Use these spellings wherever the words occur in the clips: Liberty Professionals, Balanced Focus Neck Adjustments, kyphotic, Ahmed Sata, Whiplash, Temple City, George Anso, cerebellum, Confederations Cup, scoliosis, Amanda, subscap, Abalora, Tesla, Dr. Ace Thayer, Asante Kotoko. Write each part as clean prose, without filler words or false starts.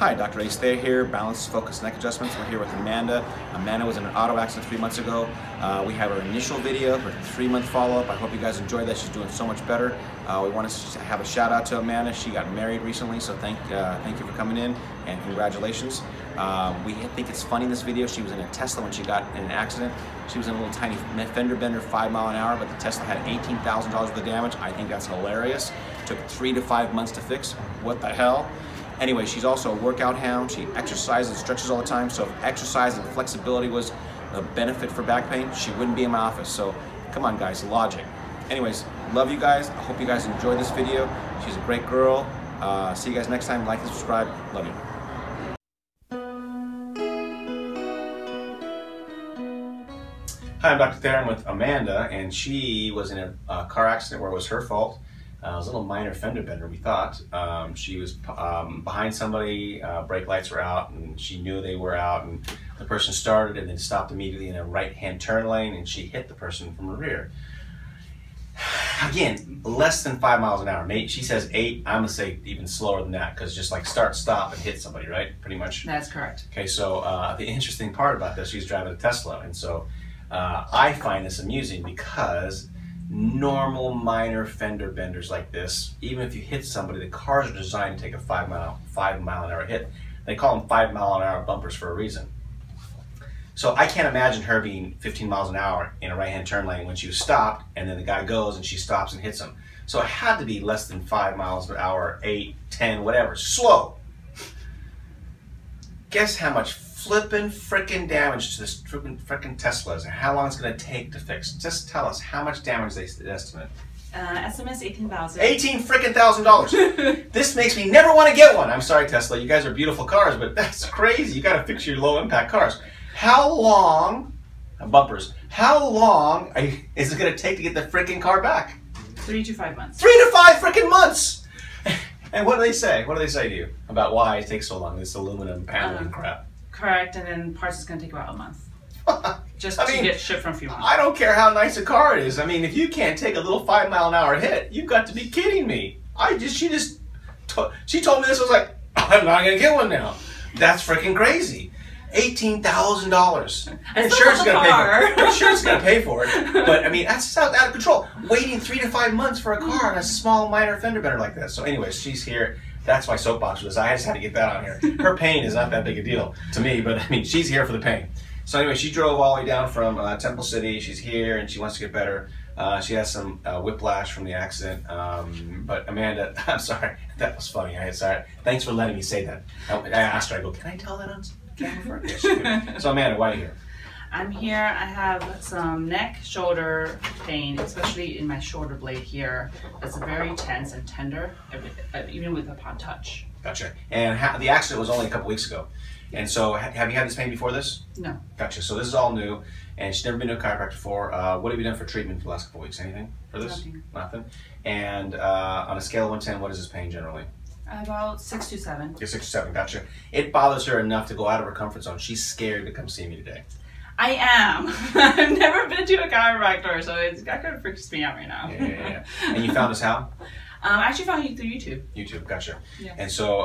Hi, Dr. Ace Thayer here, Balanced Focus Neck Adjustments. We're here with Amanda. Amanda was in an auto accident 3 months ago. We have her initial video, her 3-month follow-up. I hope you guys enjoyed that. She's doing so much better. We want to have a shout out to Amanda. She got married recently, so thank you for coming in and congratulations. We think it's funny in this video. She was in a Tesla when she got in an accident. She was in a little tiny fender bender, 5-mile-an-hour, but the Tesla had $18,000 worth of damage. I think that's hilarious. Took 3 to 5 months to fix. What the hell? Anyway, she's also a workout hound. She exercises and stretches all the time. So if exercise and flexibility was a benefit for back pain, she wouldn't be in my office. So come on guys, logic. Anyways, love you guys. I hope you guys enjoyed this video. She's a great girl. See you guys next time. Like and subscribe. Love you. Hi, I'm Dr. Thayer. I'm with Amanda, and she was in a car accident where it was her fault. It was a little minor fender bender, we thought. She was behind somebody, brake lights were out, and she knew they were out, and the person started and then stopped immediately in a right-hand turn lane, and she hit the person from the rear. Again, less than 5 miles an hour. She says 8, I'm gonna say even slower than that, because just like start, stop, and hit somebody, right? Pretty much. That's correct. Okay, so the interesting part about this, she's driving a Tesla, and so I find this amusing because normal minor fender benders like this, even if you hit somebody, the cars are designed to take a 5 mile an hour hit. They call them 5-mile-an-hour bumpers for a reason. So I can't imagine her being 15 miles an hour in a right-hand turn lane when she was stopped, and then the guy goes and she stops and hits him. So it had to be less than 5 miles an hour, 8, 10, whatever, slow. Guess how much flippin' frickin' damage to this frickin' Teslas and how long it's gonna take to fix. Just tell us how much damage they estimate. Estimates $18,000. $18 frickin' thousand dollars. This makes me never want to get one. I'm sorry, Tesla. You guys are beautiful cars, but that's crazy. You gotta fix your low impact cars. How long, bumpers, how long is it gonna take to get the frickin' car back? 3 to 5 months. 3 to 5 frickin' months. And what do they say? What do they say to you about why it takes so long? This aluminum paneling crap. Correct, and then parts is going to take about a month. Just to get shipped from a few months. I don't care how nice a car it is. I mean, if you can't take a little 5-mile-an-hour hit, you've got to be kidding me. She told me this. I was like, I'm not going to get one now. That's freaking crazy. $18,000. Insurance is going to pay for it. Insurance is going to pay for it. But I mean, that's out of control. Waiting 3 to 5 months for a car on a small minor fender bender like that. So, anyways, she's here. That's my soapbox was. I just had to get that on here. Her pain is not that big a deal to me, but I mean, she's here for the pain. So anyway, she drove all the way down from Temple City. She's here and she wants to get better. She has some whiplash from the accident. But Amanda, I'm sorry. That was funny. I'm sorry. Thanks for letting me say that. I asked her, I go, can I tell that on camera? Yes, she did. So Amanda, why are you here? I'm here. I have some neck, shoulder pain, especially in my shoulder blade here. It's very tense and tender, even with upon touch. Gotcha. And the accident was only a couple weeks ago. And so have you had this pain before this? No. Gotcha. So this is all new, and she's never been to a chiropractor before. What have you done for treatment for the last couple weeks? Anything for this? Nothing. Nothing. And on a scale of 1 to 10, what is this pain generally? About 6 to 7. Yeah, 6 to 7. Gotcha. It bothers her enough to go out of her comfort zone. She's scared to come see me today. I am. I've never been to a chiropractor, so that kind of freaks me out right now. Yeah. And you found us how? I actually found you through YouTube. YouTube, gotcha. Yeah. And so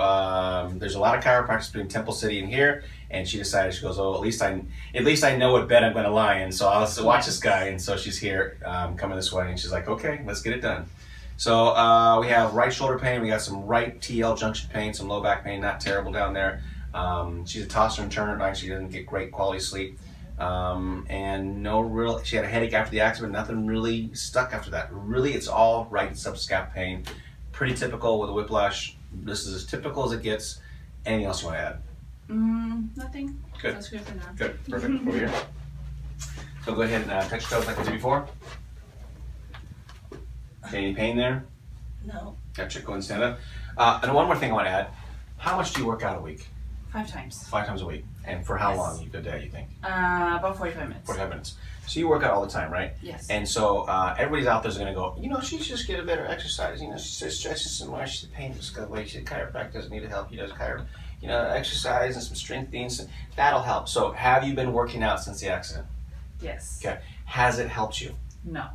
there's a lot of chiropractors between Temple City and here, and she decided, she goes, oh, at least I know what bed I'm going to lie in, so I'll watch this guy. And so she's here, coming this way, and she's like, okay, let's get it done. So we have right shoulder pain, we got some right TL junction pain, some low back pain, not terrible down there. She's a tosser and turner, but she doesn't get great quality sleep. And no real, she had a headache after the accident, nothing really stuck after that. Really, it's all right subscap pain. Pretty typical with a whiplash. This is as typical as it gets. Anything else you want to add? Nothing. Good. That's good for now. Good. Perfect. Over here. So go ahead and touch toes like I did before. Any pain there? No. Gotcha. Go ahead and stand up. And one more thing I want to add. How much do you work out a week? 5 times. 5 times a week. And for how long a day, you think? About 45 minutes. 45 minutes. So you work out all the time, right? Yes. And so everybody's out there's going to go, you know, she should just get a better exercise. You know, she just stretches some more. She's a pain. Just go away. She's a chiropractor. Doesn't need help. He does chiropractic. You know, exercise and some strengthening. That'll help. So have you been working out since the accident? Yes. Okay. Has it helped you? No.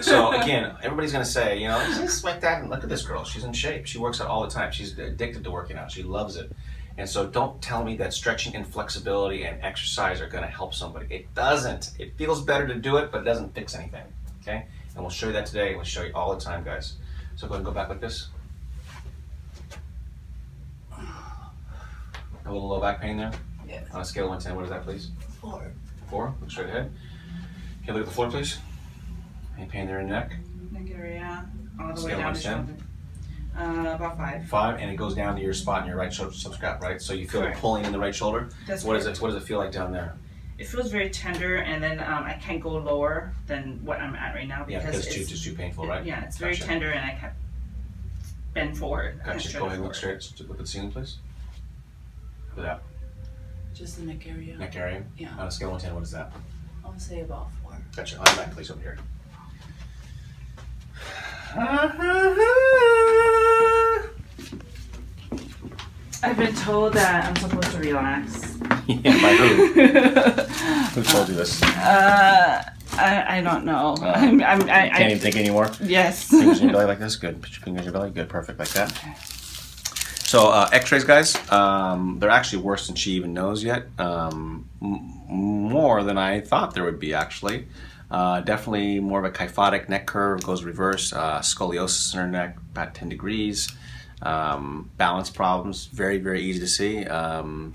So again, everybody's going to say, you know, just like that. And look at this girl. She's in shape. She works out all the time. She's addicted to working out. She loves it. And so don't tell me that stretching and flexibility and exercise are going to help somebody. It doesn't. It feels better to do it, but it doesn't fix anything. Okay? And we'll show you that today. We'll show you all the time, guys. So go ahead and go back like this. A little low back pain there? Yes. On a scale of 1 to 10, what is that, please? 4. 4? Look straight ahead. Okay, look at the floor, please. Any pain there in your neck? Neck area. All the scale way down to 10. About 5. 5, and it goes down to your spot in your right shoulder subscap, right? So you feel like pulling in the right shoulder. That's what, what does it feel like down there? It feels very tender, and then I can't go lower than what I'm at right now because, it's too, just too painful, right? Yeah, it's very tender, and I can't bend forward. Gotcha. Go ahead and look straight. Look at the ceiling, please. Look at that. Just the neck area. Neck area? Yeah. On a scale of 1 to 10, what is that? I would say about 4. Gotcha. On the back, please, over here. I've been told that I'm supposed to relax. Yeah, by who? Who told you this? I don't know. I can't even think anymore. Yes. Fingers in your belly like this. Good. Put your fingers in your belly. Good. Perfect. Like that. Okay. So X-rays, guys, they're actually worse than she even knows yet. More than I thought there would be, actually. Definitely more of a kyphotic neck curve, goes reverse, scoliosis in her neck, about 10 degrees. Balance problems, very, very easy to see.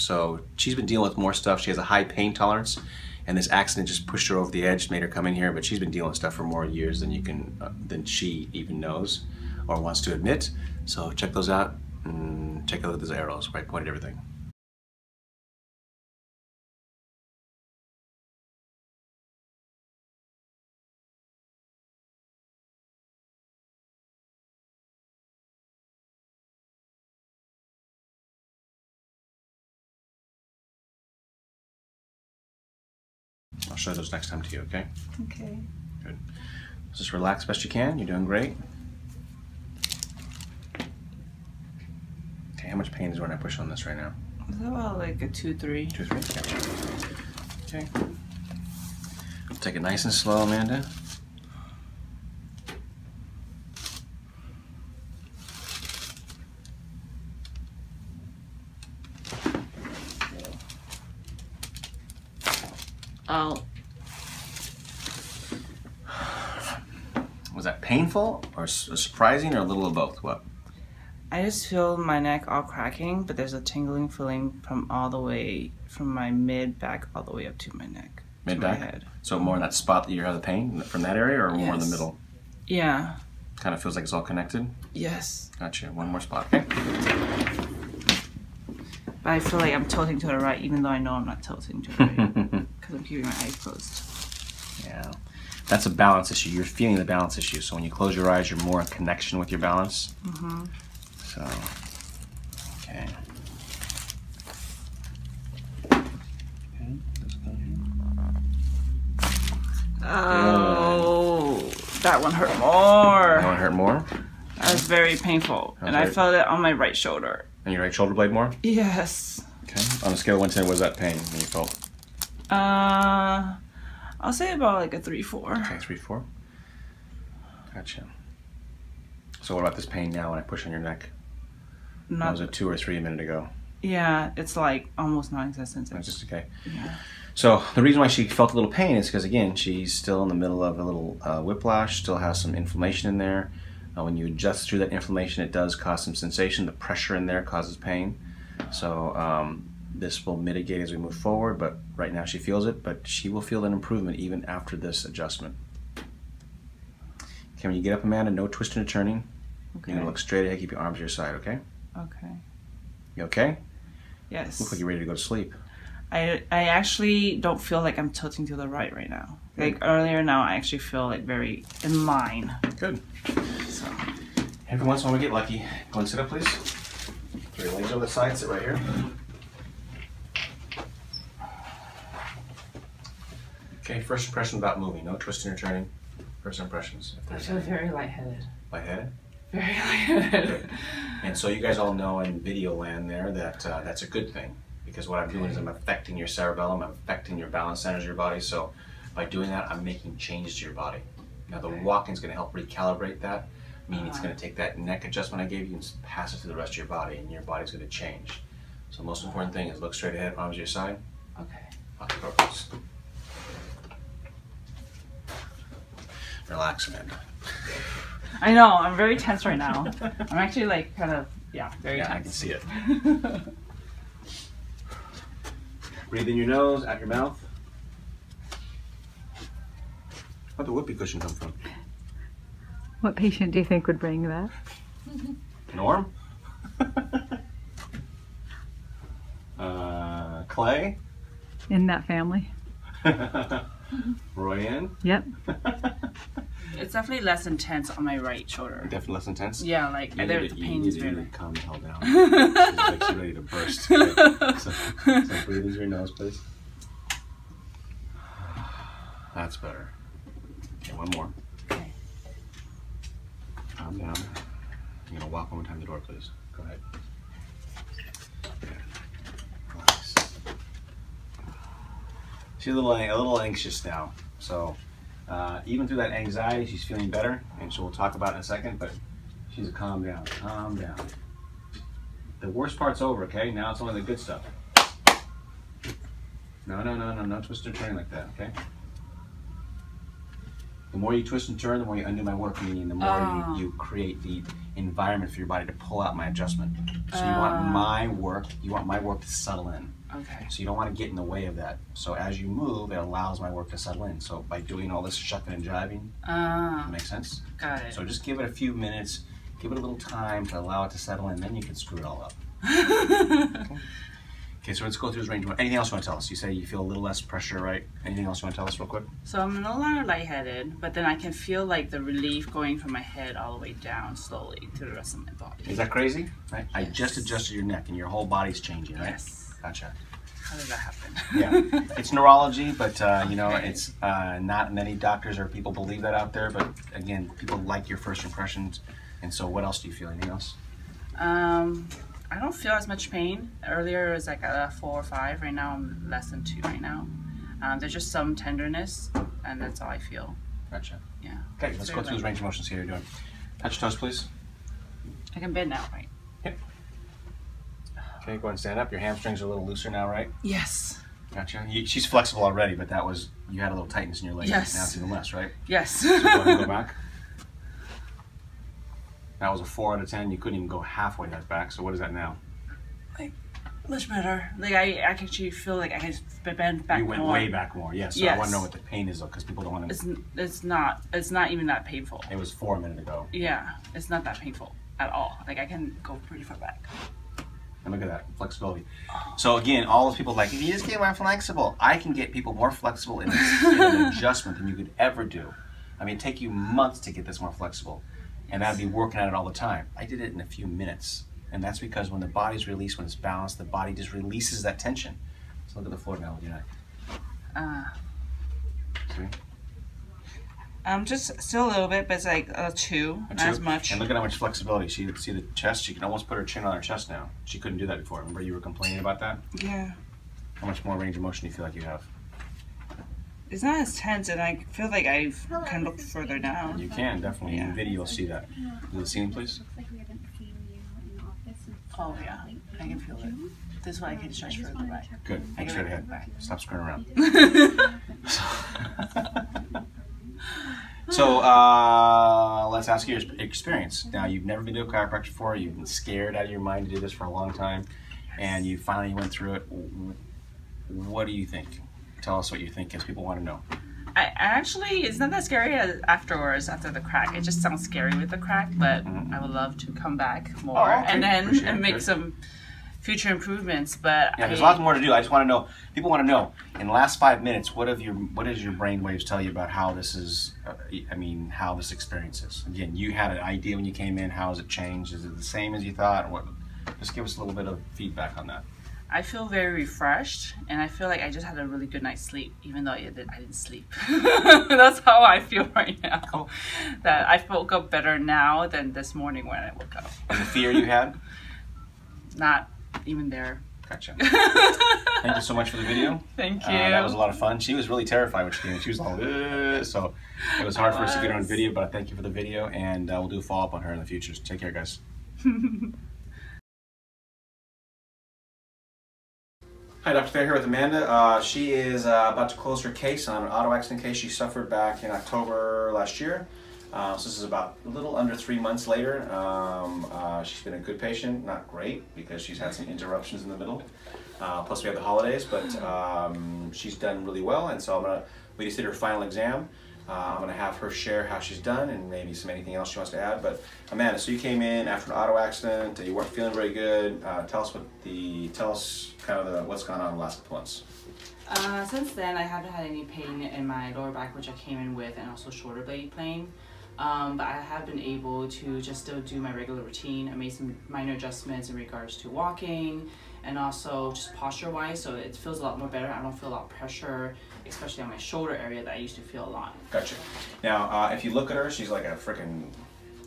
So she's been dealing with more stuff. She has a high pain tolerance, and this accident just pushed her over the edge, made her come in here, but she's been dealing with stuff for more years than you can, than she even knows or wants to admit. So check those out, and take a look at those arrows where I pointed everything. I'll show those next time to you, okay? Okay. Good. Just relax best you can. You're doing great. Okay, how much pain is when I push on this right now? It's about like a 2-3. 2-3? Okay. Okay. I'll take it nice and slow, Amanda. Oh. Was that painful or surprising or a little of both? What? I just feel my neck all cracking, but there's a tingling feeling from all the way from my mid back all the way up to my neck. Mid back? My head. So more in that spot that you have the pain from that area, or more in the middle? Yeah. Kind of feels like it's all connected? Yes. Gotcha. One more spot. Okay. But I feel like I'm tilting to the right, even though I know I'm not tilting to the right. I'm keeping my eyes closed. Yeah, that's a balance issue. You're feeling the balance issue. So when you close your eyes, you're more in connection with your balance. Mm-hmm. So, okay. Okay, let's go here. Oh, that one hurt more. That one hurt more? That was very painful. And I felt it on my right shoulder. And your right shoulder blade more? Yes. Okay, on a scale of 1 to 10, what was that pain when you felt? I'll say about like a 3-4. Okay, 3-4. Gotcha. So what about this pain now when I push on your neck? That was a 2 or 3 a minute ago. Yeah, it's like almost non-existent. It's just okay. Yeah. So the reason why she felt a little pain is because, again, she's still in the middle of a little whiplash, still has some inflammation in there. When you adjust through that inflammation, it does cause some sensation. The pressure in there causes pain. So, this will mitigate as we move forward, but right now she feels it, but she will feel an improvement even after this adjustment. Okay, when you get up, Amanda, no twisting or turning. Okay. You're gonna look straight ahead, keep your arms to your side, okay? Okay. You okay? Yes. Look like you're ready to go to sleep. I actually don't feel like I'm tilting to the right right now. Good. Like earlier now, I actually feel like very in line. Good. So. Every once in a while we get lucky. Go and sit up, please. Throw your legs over the side, sit right here. Okay, first impression about moving. No twisting or turning. First impressions. I feel very lightheaded. Lightheaded? Very lightheaded. And so you guys all know in video land there that that's a good thing, because what I'm doing is I'm affecting your cerebellum, I'm affecting your balance centers of your body. So by doing that, I'm making change to your body. Now the walking is going to help recalibrate that, meaning it's going to take that neck adjustment I gave you and pass it through the rest of your body, and your body's going to change. So most important thing is look straight ahead, arms to your side. Okay. Focus. Relax, Amanda. I know, I'm very tense right now. I'm actually like kind of, yeah, very tense. I can see it. Breathe in your nose, out your mouth. Where'd the whoopee cushion come from? What patient do you think would bring that? Norm? Clay? In that family. Royanne? Yep. It's definitely less intense on my right shoulder. Definitely less intense? Yeah, like the pain is really... calm the hell down. She's like, she's ready to burst. Right? So breathe into your nose, please. That's better. Okay, one more. Okay. Calm down. I'm going to walk one more time to the door, please. Go ahead. Relax. She's a little anxious now, so... even through that anxiety, she's feeling better, and so we'll talk about it in a second, but she's calm down, calm down. The worst part's over, okay? Now it's only the good stuff. No, no, no, no, no twist or turn like that, okay? The more you twist and turn, the more you undo my work, meaning the more you create the environment for your body to pull out my adjustment. So you want my work to settle in. Okay. So you don't want to get in the way of that. So as you move, it allows my work to settle in. So by doing all this shucking and jiving, that makes sense? Got it. So just give it a few minutes, give it a little time to allow it to settle in, then you can screw it all up. Okay. Okay, so let's go through this range. Anything else you want to tell us? You say you feel a little less pressure, right? Anything else you want to tell us real quick? So I'm no longer lightheaded, but then I can feel like the relief going from my head all the way down slowly to the rest of my body. Is that crazy? Right? Yes. I just adjusted your neck and your whole body's changing, right? Yes. Gotcha. How did that happen? Yeah, it's neurology, but you know, it's not many doctors or people believe that out there, but again, people like your first impressions. And so what else do you feel? Anything else? I don't feel as much pain. Earlier it was like a 4 or 5. Right now I'm less than 2 right now. There's just some tenderness, and that's all I feel. Gotcha. Yeah. Okay, let's go through his range of motion, see how you're doing. Touch your toes, please. I can bend now, right? Yep. Okay, go ahead and stand up. Your hamstrings are a little looser now, right? Yes. Gotcha. She's flexible already, but that was, you had a little tightness in your legs. Yes. Now it's even less, right? Yes. So go ahead and go back. That was a 4 out of 10. You couldn't even go halfway that back. So what is that now? Like much better. Like I actually feel like I can bend back. You went way back more. Yes. Yeah, so yes. I want to know what the pain is though, because people don't want to. It's not even that painful. It was 4 a minute ago. Yeah, it's not that painful at all. Like I can go pretty far back. And look at that flexibility. So again, all those people like, if you just get more flexible, I can get people more flexible in an adjustment than you could ever do. I mean, it'd take you months to get this more flexible. And I'd be working at it all the time. I did it in a few minutes. And that's because when the body's released, when it's balanced, the body just releases that tension. So look at the floor now with your neck. Just still a little bit, but it's like a 2, not as much. And look at how much flexibility. See the chest? She can almost put her chin on her chest now. She couldn't do that before. Remember you were complaining about that? Yeah. How much more range of motion do you feel like you have? It's not as tense, and I feel like I can look further down. You can, definitely. Yeah. In the video, you'll see that. You'll see him, please. Oh, yeah. I can feel it. This way I can stretch further back. Good. Make straight ahead. Stop screwing around. So, let's ask you your experience. Now, you've never been to a chiropractor before. You've been scared out of your mind to do this for a long time, and you finally went through it. What do you think? Tell us what you think, because people want to know. I actually, it's not that scary afterwards, after the crack. It just sounds scary with the crack, but I would love to come back more and then make some future improvements. But yeah, there's lots more to do. I just want to know. People want to know. In the last 5 minutes, what does your brain waves tell you about how this is? I mean, how this experience is. Again, you had an idea when you came in. How has it changed? Is it the same as you thought? What? Just give us a little bit of feedback on that. I feel very refreshed, and I feel like I just had a really good night's sleep, even though I didn't sleep. That's how I feel right now. Cool. That I woke up better now than this morning when I woke up. And the fear you had? Not even there. Gotcha. Thank you so much for the video. Thank you. That was a lot of fun. She was really terrified when she came in. She was all, so it was hard for us to get her on video, but thank you for the video, and we'll do a follow-up on her in the future. So take care, guys. Hi, Dr. Thayer here with Amanda. She is about to close her case on an auto accident case she suffered back in October last year. So this is about a little under 3 months later. She's been a good patient, not great, because she's had some interruptions in the middle. Plus we have the holidays, but she's done really well, and so we just did her final exam. I'm going to have her share how she's done and maybe anything else she wants to add. But Amanda, so you came in after an auto accident. You weren't feeling very good. Tell us what's gone on the last couple months. Since then, I haven't had any pain in my lower back, which I came in with, and also shoulder blade pain. But I have been able to just still do my regular routine. I made some minor adjustments in regards to walking and also just posture-wise, so it feels a lot more better. I don't feel a lot of pressure, especially on my shoulder area that I used to feel a lot. Gotcha. Now, if you look at her, she's like a freaking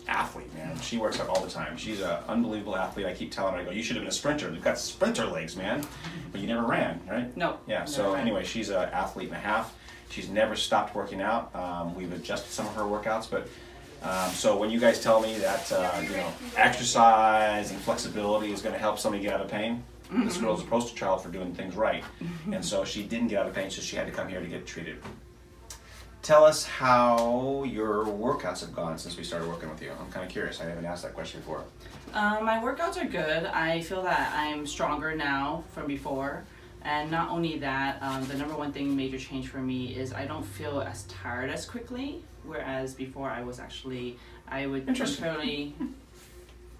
athlete, man. She works out all the time. She's an unbelievable athlete. I keep telling her, I go, you should have been a sprinter. You've got sprinter legs, man. But you never ran, right? No. Yeah, so anyway, she's an athlete and a half. She's never stopped working out. We've adjusted some of her workouts, but so when you guys tell me that you know, exercise and flexibility is going to help somebody get out of pain, this girl's a poster child for doing things right. And so she didn't get out of pain, so she had to come here to get treated. Tell us how your workouts have gone since we started working with you. I'm kind of curious. I haven't asked that question before. My workouts are good. I feel that I'm stronger now from before. And not only that, the #1 thing, major change for me is I don't feel as tired as quickly, whereas before I was actually, I would fairly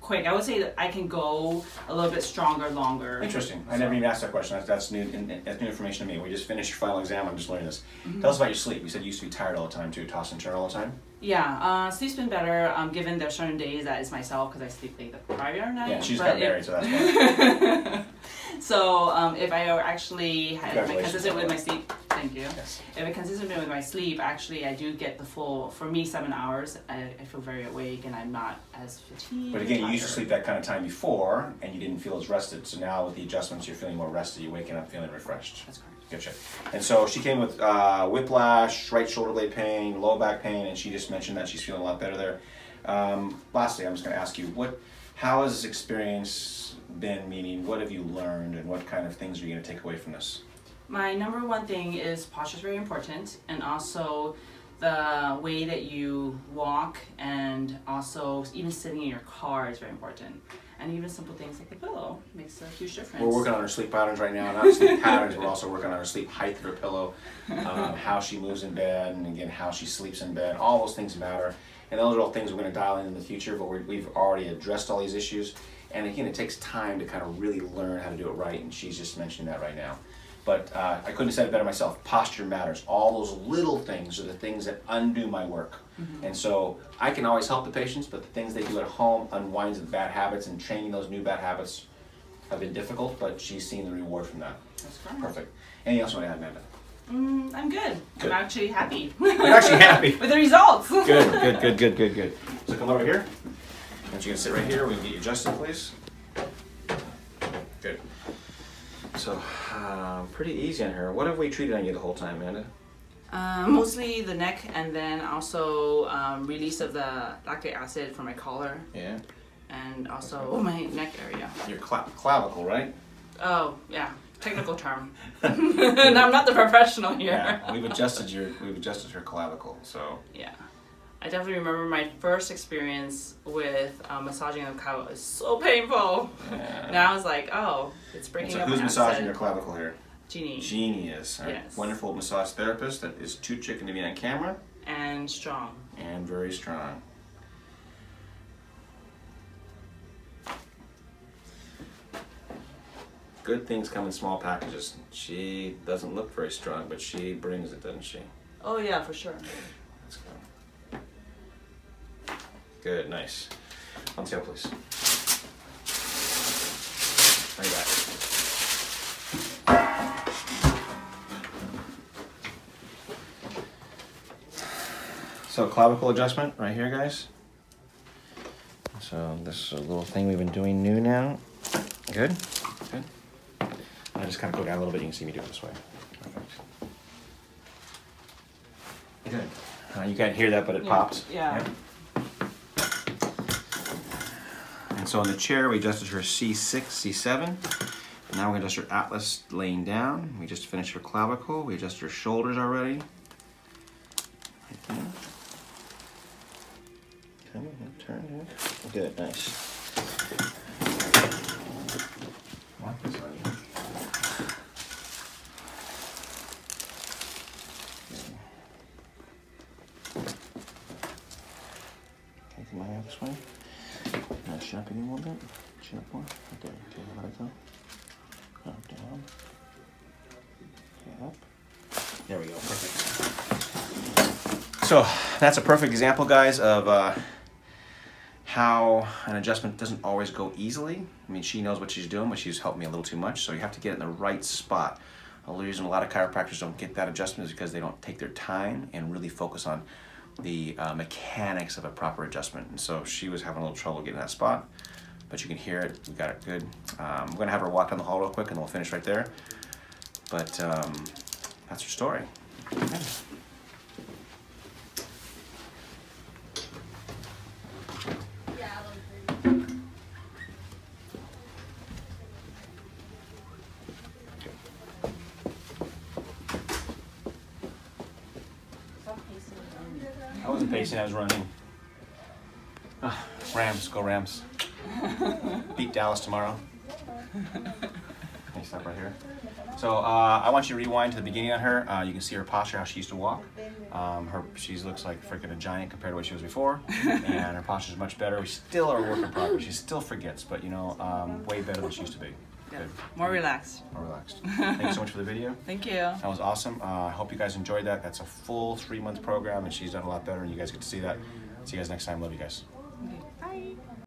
quick. I would say that I can go a little bit stronger, longer. Interesting. So. I never even asked that question. That's new. That's new information to me. We just finished your final exam. I'm just learning this. Tell us about your sleep. You said you used to be tired all the time too, toss and turn all the time. Yeah, sleep's been better, given there's certain days that is myself because I sleep late the prior night. Yeah, she's got married, so that's why. So if I actually had been consistent with my sleep, thank you. Yes. If I'm consistent with my sleep, actually I do get the full, for me, 7 hours. I feel very awake and I'm not as fatigued. But again, you used to sleep that kind of time before and you didn't feel as rested. So now with the adjustments, you're feeling more rested. You're waking up feeling refreshed. That's correct. Gotcha. And so she came with whiplash, right shoulder blade pain, low back pain, and she just mentioned that she's feeling a lot better there. Lastly, I'm just going to ask you, how has this experience been, meaning what have you learned and what kind of things are you going to take away from this? My #1 thing is posture is very important, and also the way that you walk, and also even sitting in your car is very important. And even simple things like the pillow makes a huge difference. We're working on her sleep patterns right now, not sleep patterns, we're also working on her sleep height of her pillow, how she moves in bed, and again, how she sleeps in bed. All those things matter. And those are all things we're going to dial in the future, but we've already addressed all these issues. And again, it takes time to kind of really learn how to do it right, and she's just mentioning that right now. But I couldn't have said it better myself. Posture matters. All those little things are the things that undo my work. And so I can always help the patients, but the things they do at home unwinds the bad habits, and training those new bad habits have been difficult, but she's seen the reward from that. That's correct. Perfect. Anything else you want to add, Amanda? I'm good. I'm actually happy. You're actually happy? With the results. Good. So come over here. Why don't you sit right here? We can get you adjusted, please. Good. So, pretty easy on her. What have we treated on you the whole time, Amanda? Mostly the neck, and then also release of the lactic acid from my collar. Yeah. And also my neck area. Your clavicle, right? Oh, yeah. Technical term. No, I'm not the professional here. Yeah, we've adjusted her clavicle, so. Yeah. I definitely remember my first experience with massaging the clavicle. It was so painful. Yeah. Now I was like, oh, it's breaking up. So who's massaging your clavicle here? Jeannie. Jeannie is our wonderful massage therapist that is too chicken to be on camera. And strong. And very strong. Good things come in small packages. She doesn't look very strong, but she brings it, doesn't she? Oh yeah, for sure. That's good. Good, nice. On tail, please. Bring it back. So clavicle adjustment right here, guys. So this is a little thing we've been doing new now. Good, good. I just kind of go down a little bit. You can see me do it this way. Perfect. Good. You can't hear that, but it popped. Yeah. Yep. So in the chair, we adjusted her C6, C7. Now we're going to adjust her atlas laying down. We just finished her clavicle. We adjust her shoulders already. Like that. Come on, turn here. Good, nice. Take my hand this way. Now chin up again a little bit. Chin up more. Okay, take it right though. Up, down. Okay, up. There we go, perfect. So that's a perfect example, guys, of how an adjustment doesn't always go easily. I mean, she knows what she's doing, but she's helped me a little too much, so you have to get in the right spot. The reason a lot of chiropractors don't get that adjustment is because they don't take their time and really focus on the mechanics of a proper adjustment. And so she was having a little trouble getting that spot, but you can hear it, we got it good. We're gonna have her walk down the hall real quick and we'll finish right there. But that's her story. Okay. I wasn't pacing, I was running. Oh, Rams, go Rams. Beat Dallas tomorrow. Can you stop right here? So I want you to rewind to the beginning on her. You can see her posture, how she used to walk. She looks like freaking a giant compared to what she was before. And her posture is much better. We still are a work in progress. She still forgets, but you know, way better than she used to be. Good. More relaxed. More relaxed. Thank you so much for the video. Thank you. That was awesome. I hope you guys enjoyed that. That's a full 3-month program and she's done a lot better and you guys get to see that. See you guys next time. Love you guys. Okay. Bye.